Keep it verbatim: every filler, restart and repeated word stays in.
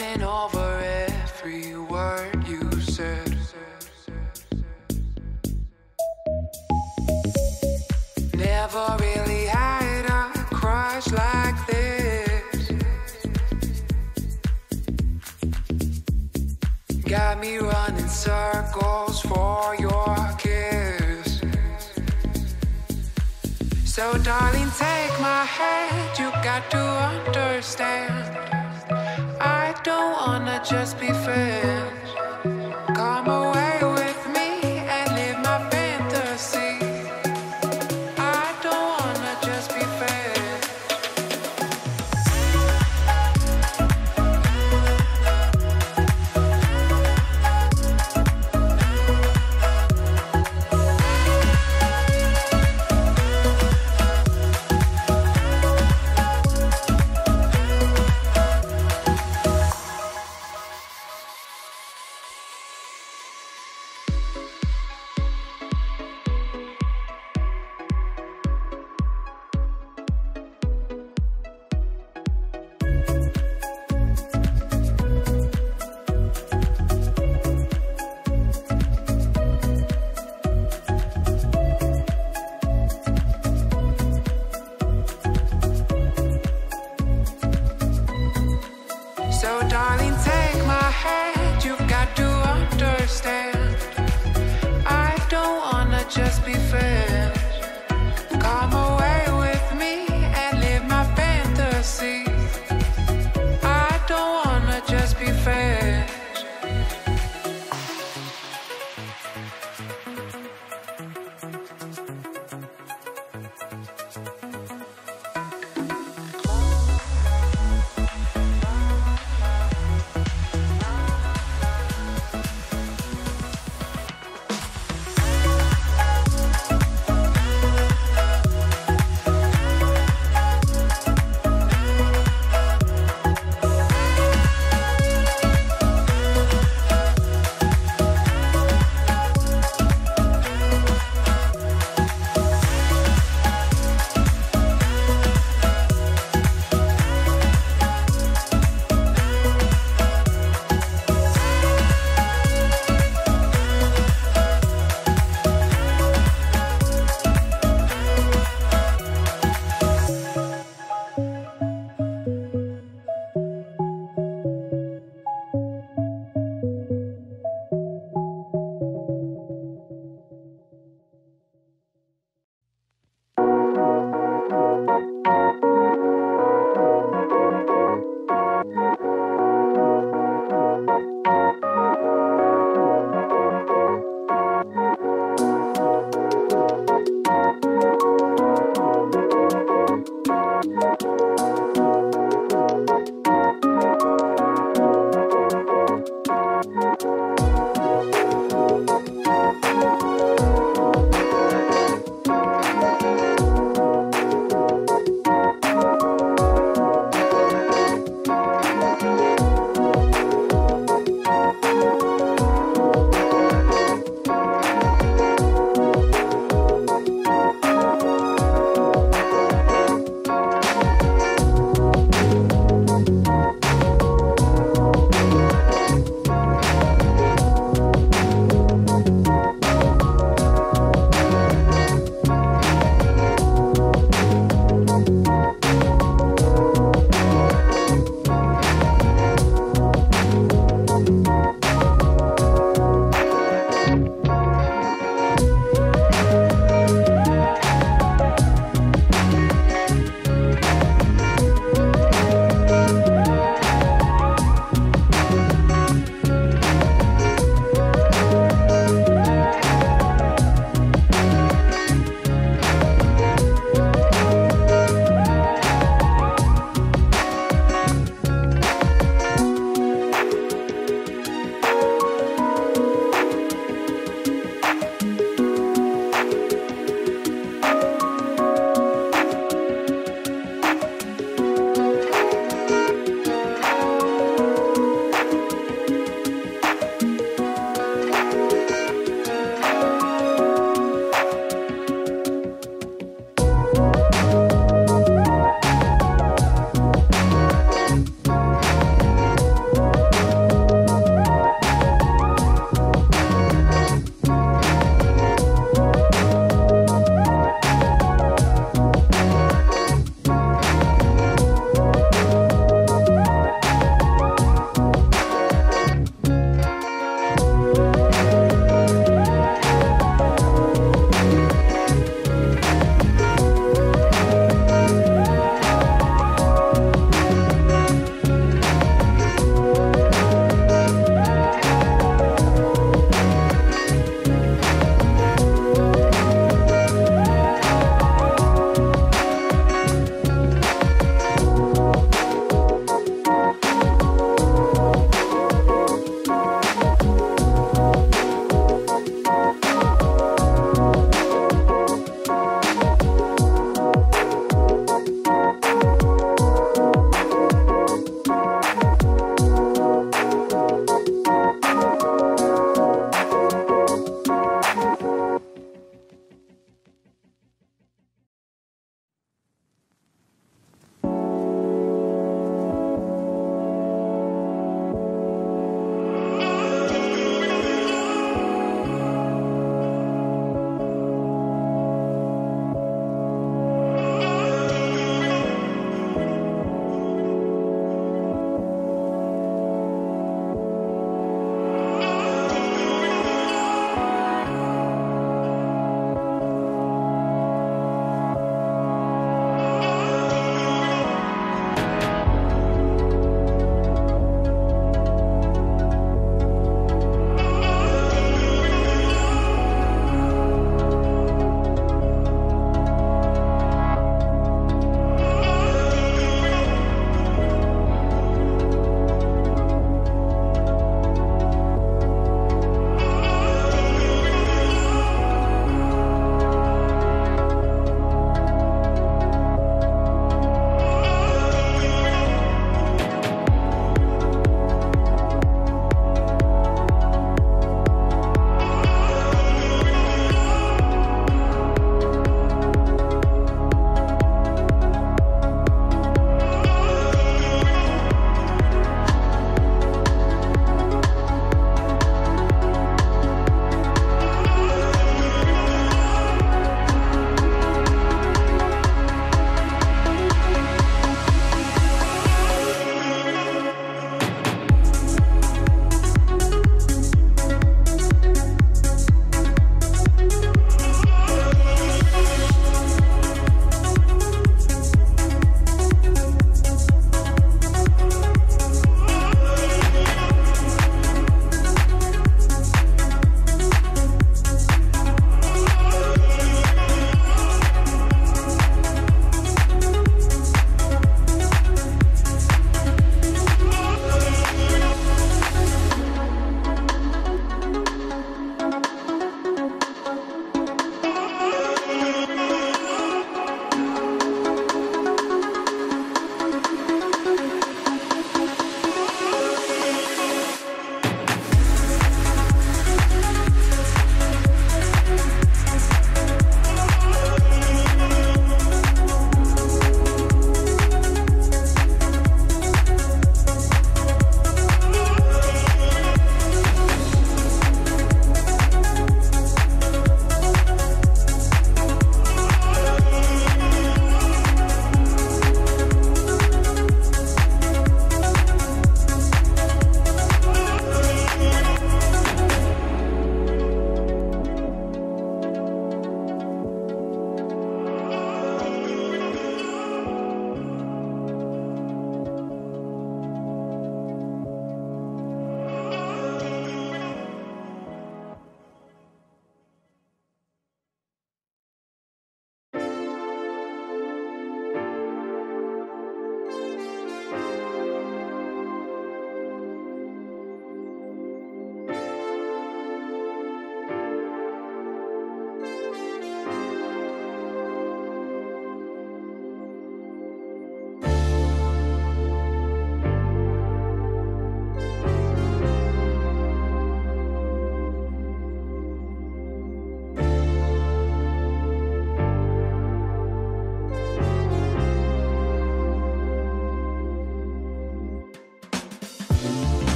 running over every word you said. Never really had a crush like this. Got me running circles for your kiss. So darling, take my hand, you got to understand, I don't wanna just be friends. Come away with me and live my fantasy. I don't wanna just be friends. Just be fair.